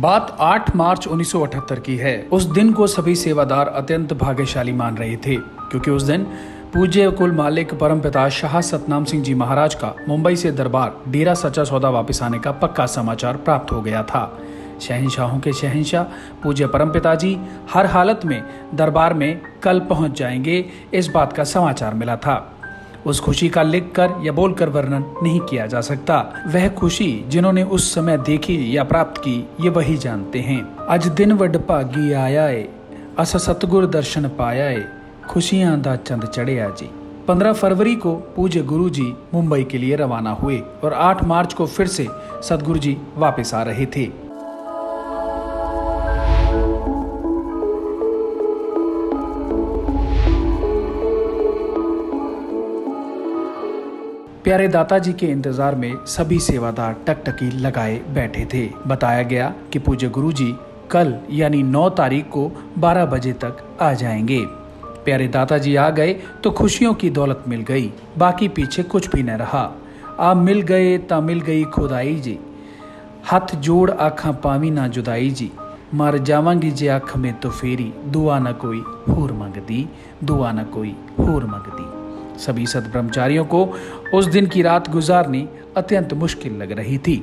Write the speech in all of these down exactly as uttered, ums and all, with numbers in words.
बात आठ मार्च उन्नीस सौ अठहत्तर की है। उस दिन को सभी सेवादार अत्यंत भाग्यशाली मान रहे थे क्योंकि उस दिन पूज्य कुल मालिक परमपिता शाह सतनाम सिंह जी महाराज का मुंबई से दरबार डेरा सच्चा सौदा वापस आने का पक्का समाचार प्राप्त हो गया था। शहंशाहों के शहंशाह पूज्य परमपिता जी हर हालत में दरबार में कल पहुंच जाएंगे, इस बात का समाचार मिला था। उस खुशी का लिखकर या बोलकर वर्णन नहीं किया जा सकता। वह खुशी जिन्होंने उस समय देखी या प्राप्त की, ये वही जानते हैं। अज दिन वड भागी आया है, अस सतगुर दर्शन पाया है, खुशियां दा चंद चढ़िया जी। पंद्रह फरवरी को पूज्य गुरु जी मुंबई के लिए रवाना हुए और आठ मार्च को फिर से सतगुरु जी वापस आ रहे थे। प्यारे दाता जी के इंतजार में सभी सेवादार टकटकी लगाए बैठे थे। बताया गया कि पूज्य गुरु जी कल यानी नौ तारीख को बारह बजे तक आ जाएंगे। प्यारे दाता जी आ गए तो खुशियों की दौलत मिल गई, बाकी पीछे कुछ भी न रहा। आ मिल गए ता मिल गई खुदाई जी, हथ जोड़ आखा पावी ना जुदाई जी। मर जावांगी जे अख में तो फेरी, दुआ ना कोई होर मंगदी, दुआ ना कोई होर मंगदी। सभी सत ब्रह्मचारियों को उस दिन की रात गुजारनी अत्यंत मुश्किल लग रही थी।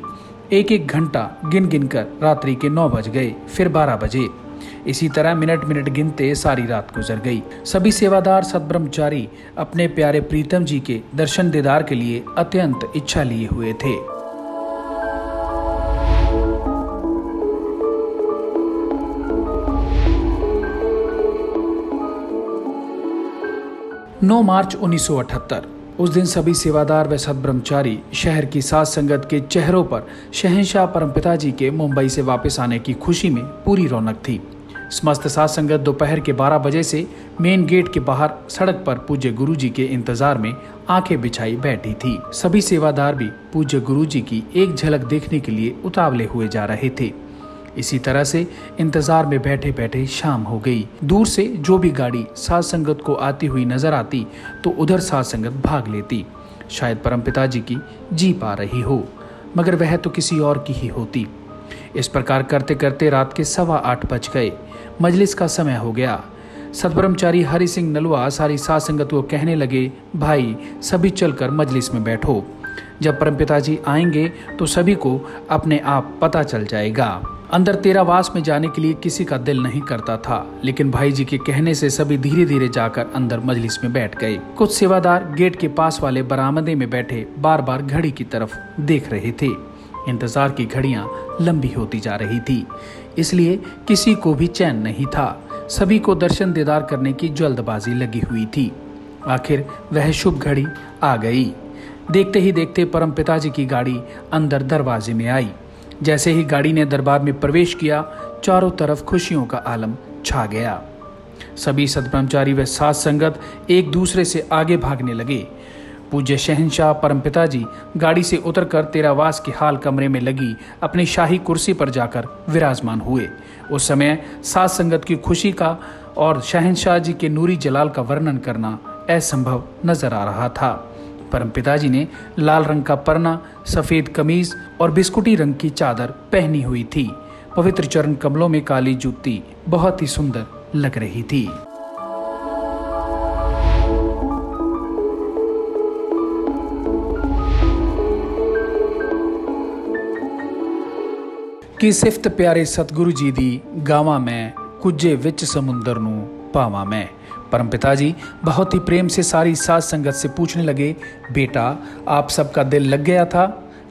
एक एक घंटा गिन गिन कर रात्रि के नौ बज गए, फिर बारह बजे। इसी तरह मिनट मिनट गिनते सारी रात गुजर गई। सभी सेवादार सत ब्रह्मचारी अपने प्यारे प्रीतम जी के दर्शन दीदार के लिए अत्यंत इच्छा लिए हुए थे। नौ मार्च उन्नीस सौ अठहत्तर उस दिन सभी सेवादार व सदब्रह्मचारी शहर की साथ संगत के चेहरों पर शहंशाह परमपिता जी के मुंबई से वापस आने की खुशी में पूरी रौनक थी। समस्त साथ संगत दोपहर के बारह बजे से मेन गेट के बाहर सड़क पर पूज्य गुरु जी के इंतजार में आंखें बिछाई बैठी थी। सभी सेवादार भी पूज्य गुरु जी की एक झलक देखने के लिए उतावले हुए जा रहे थे। इसी तरह से इंतजार में बैठे बैठे शाम हो गई। दूर से जो भी गाड़ी साध संगत को आती हुई नजर आती तो उधर साध संगत भाग लेती। शायद परमपिता जी की जीप आ रही हो, मगर वह तो किसी और की ही होती। इस प्रकार करते करते रात के सवा आठ बज गए। मजलिस का समय हो गया। सतब्रह्मचारी हरि सिंह नलुआ सारी साध संगत को कहने लगे, भाई सभी चलकर मजलिस में बैठो, जब परमपिता जी आएंगे तो सभी को अपने आप पता चल जाएगा। अंदर तेरावास में जाने के लिए किसी का दिल नहीं करता था, लेकिन भाई जी के कहने से सभी धीरे धीरे जाकर अंदर मजलिस में बैठ गए। कुछ सेवादार गेट के पास वाले बरामदे में बैठे बार बार घड़ी की तरफ देख रहे थे। इंतजार की घड़ियां लंबी होती जा रही थी, इसलिए किसी को भी चैन नहीं था। सभी को दर्शन दीदार करने की जल्दबाजी लगी हुई थी। आखिर वह शुभ घड़ी आ गई। देखते ही देखते परमपिता जी की गाड़ी अंदर दरवाजे में आई। जैसे ही गाड़ी ने दरबार में प्रवेश किया, चारों तरफ खुशियों का आलम छा गया। सभी सतब्रह्मचारी व साध संगत एक दूसरे से आगे भागने लगे। पूज्य शहंशाह परमपिता जी गाड़ी से उतरकर तेरावास के हाल कमरे में लगी अपनी शाही कुर्सी पर जाकर विराजमान हुए। उस समय साध संगत की खुशी का और शहंशाह जी के नूरी जलाल का वर्णन करना असंभव नजर आ रहा था। परमपिता जी ने लाल रंग का परना, सफेद कमीज और बिस्कुटी रंग की चादर पहनी हुई थी। पवित्र चरण कमलों में काली जूती बहुत ही सुंदर लग रही थी। कि सिफत प्यारे सतगुरु जी दी गावां मैं, कुजे विच समुंदर नू पावां मैं। परमपिता जी बहुत ही प्रेम से सारी साध संगत से पूछने लगे, बेटा आप सबका दिल लग गया था,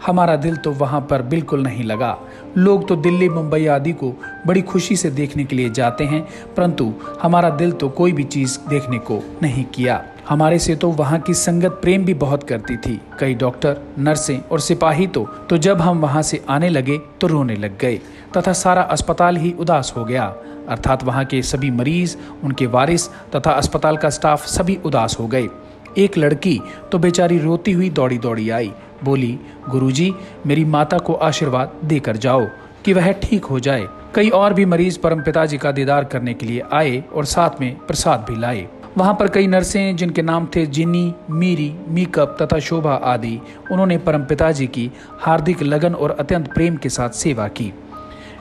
हमारा दिल तो वहाँ पर बिल्कुल नहीं लगा। लोग तो दिल्ली, मुंबई आदि को बड़ी खुशी से देखने के लिए जाते हैं, परंतु हमारा दिल तो कोई भी चीज़ देखने को नहीं किया। हमारे से तो वहाँ की संगत प्रेम भी बहुत करती थी। कई डॉक्टर, नर्सें और सिपाही तो तो जब हम वहाँ से आने लगे तो रोने लग गए तथा सारा अस्पताल ही उदास हो गया। अर्थात वहाँ के सभी मरीज, उनके वारिस तथा अस्पताल का स्टाफ सभी उदास हो गए। एक लड़की तो बेचारी रोती हुई दौड़ी दौड़ी आई, बोली, गुरुजी मेरी माता को आशीर्वाद देकर जाओ कि वह ठीक हो जाए। कई और भी मरीज परमपिता जी का दीदार करने के लिए आए और साथ में प्रसाद भी लाए। वहाँ पर कई नर्सें जिनके नाम थे जिनी, मीरी, मीकअप तथा शोभा आदि, उन्होंने परमपिता जी की हार्दिक लगन और अत्यंत प्रेम के साथ सेवा की।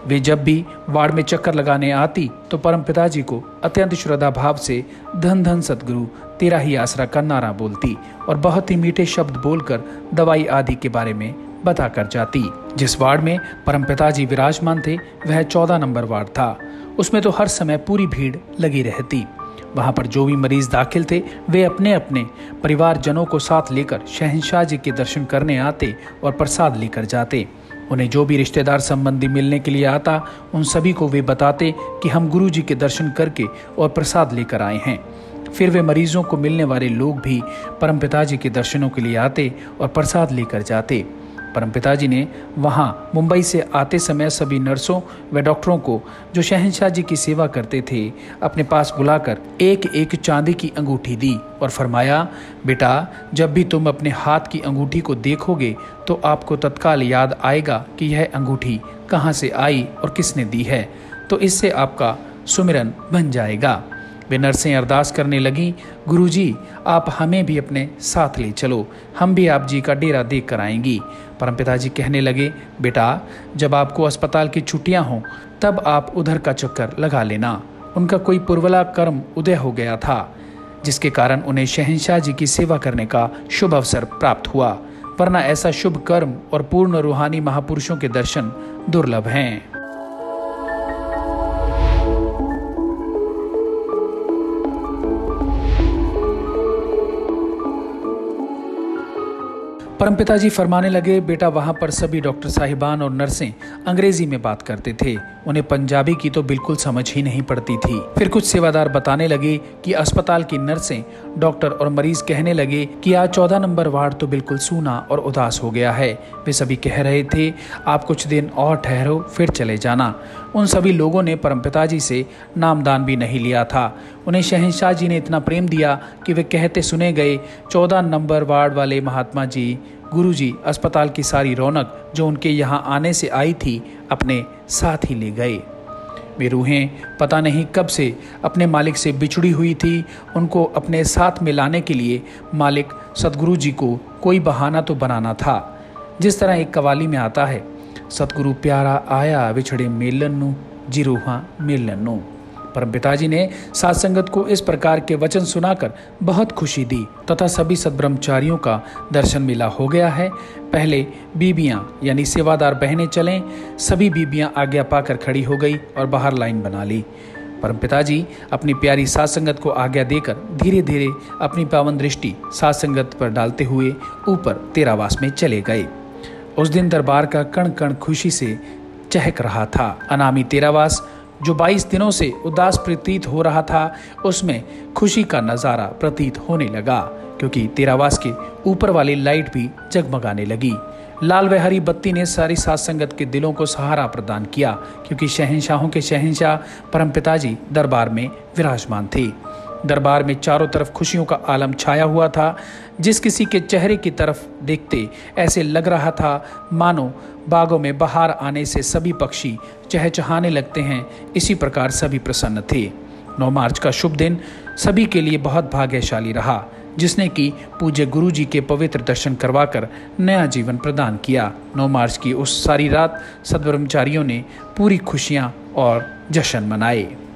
वे जब भी वाड़ में चक्कर लगाने आती तो परम पिताजी को अत्यंत श्रद्धा भाव से धन धन सतगुरु तेरा ही आसरा का नारा बोलती और बहुत ही मीठे शब्द बोलकर दवाई आदि के बारे में बता कर जाती। जिस वार्ड में परम पिताजी विराजमान थे वह चौदह नंबर वार्ड था। उसमें तो हर समय पूरी भीड़ लगी रहती। वहाँ पर जो भी मरीज दाखिल थे वे अपने अपने परिवारजनों को साथ लेकर शहंशाह जी के दर्शन करने आते और प्रसाद लेकर जाते। उन्हें जो भी रिश्तेदार संबंधी मिलने के लिए आता उन सभी को वे बताते कि हम गुरु जी के दर्शन करके और प्रसाद लेकर आए हैं। फिर वे मरीजों को मिलने वाले लोग भी परम पिताजी के दर्शनों के लिए आते और प्रसाद लेकर जाते। परम पिताजी ने वहां मुंबई से आते समय सभी नर्सों व डॉक्टरों को जो शहंशाह जी की सेवा करते थे अपने पास बुलाकर एक एक चांदी की अंगूठी दी और फरमाया, बेटा जब भी तुम अपने हाथ की अंगूठी को देखोगे तो आपको तत्काल याद आएगा कि यह अंगूठी कहां से आई और किसने दी है, तो इससे आपका सुमिरन बन जाएगा। वे नर्सें अरदास करने लगीं, गुरुजी आप हमें भी अपने साथ ले चलो, हम भी आप जी का डेरा देख कर आएंगी। परम पिताजी कहने लगे, बेटा जब आपको अस्पताल की छुट्टियां हों तब आप उधर का चक्कर लगा लेना। उनका कोई पूर्वला कर्म उदय हो गया था जिसके कारण उन्हें शहंशाह जी की सेवा करने का शुभ अवसर प्राप्त हुआ, वरना ऐसा शुभ कर्म और पूर्ण रूहानी महापुरुषों के दर्शन दुर्लभ हैं। परम पिताजी फरमाने लगे, बेटा वहाँ पर सभी डॉक्टर साहिबान और नर्सें अंग्रेजी में बात करते थे, उन्हें पंजाबी की तो बिल्कुल समझ ही नहीं पड़ती थी। फिर कुछ सेवादार बताने लगे कि अस्पताल की नर्सें, डॉक्टर और मरीज कहने लगे कि आज चौदह नंबर वार्ड तो बिल्कुल सूना और उदास हो गया है। वे सभी कह रहे थे, आप कुछ दिन और ठहरो फिर चले जाना। उन सभी लोगों ने परम पिताजी से नामदान भी नहीं लिया था। उन्हें शहंशाह जी ने इतना प्रेम दिया कि वे कहते सुने गए। चौदह नंबर वार्ड वाले महात्मा जी, गुरुजी अस्पताल की सारी रौनक जो उनके यहाँ आने से आई थी अपने साथ ही ले गए। वे रूहें पता नहीं कब से अपने मालिक से बिछड़ी हुई थी, उनको अपने साथ में लाने के लिए मालिक सतगुरु जी को कोई बहाना तो बनाना था। जिस तरह एक कवाली में आता है, सतगुरु प्यारा आया विछड़े मेलन नू जी रूहां मेलन नू। परम पिताजी ने साध संगत को इस प्रकार के वचन सुनाकर बहुत खुशी दी तथा सभी सद्ब्रह्मचारियों का दर्शन मेला हो गया है। पहले बीबियां यानी सेवादार बहनें चलें, सभी बीबियां आज्ञा पाकर खड़ी हो गई और बाहर लाइन बना ली। परम पिताजी अपनी प्यारी साध संगत को आज्ञा देकर धीरे धीरे अपनी पावन दृष्टि साध संगत पर डालते हुए ऊपर तेरावास में चले गए। उस दिन दरबार का कण कण खुशी से चहक रहा था। अनामी तेरावास जो बाईस दिनों से उदास प्रतीत हो रहा था उसमें खुशी का नज़ारा प्रतीत होने लगा, क्योंकि तेरावास के ऊपर वाली लाइट भी जगमगाने लगी। लाल व हरी बत्ती ने सारी साध संगत के दिलों को सहारा प्रदान किया, क्योंकि शहंशाहों के शहंशाह परम पिताजी दरबार में विराजमान थे। दरबार में चारों तरफ खुशियों का आलम छाया हुआ था। जिस किसी के चेहरे की तरफ देखते ऐसे लग रहा था मानो बागों में बहार आने से सभी पक्षी चहचहाने लगते हैं, इसी प्रकार सभी प्रसन्न थे। नौ मार्च का शुभ दिन सभी के लिए बहुत भाग्यशाली रहा, जिसने कि पूज्य गुरु जी के पवित्र दर्शन करवाकर नया जीवन प्रदान किया। नौ मार्च की उस सारी रात सद्ब्रह्मचारियों ने पूरी खुशियाँ और जश्न मनाए।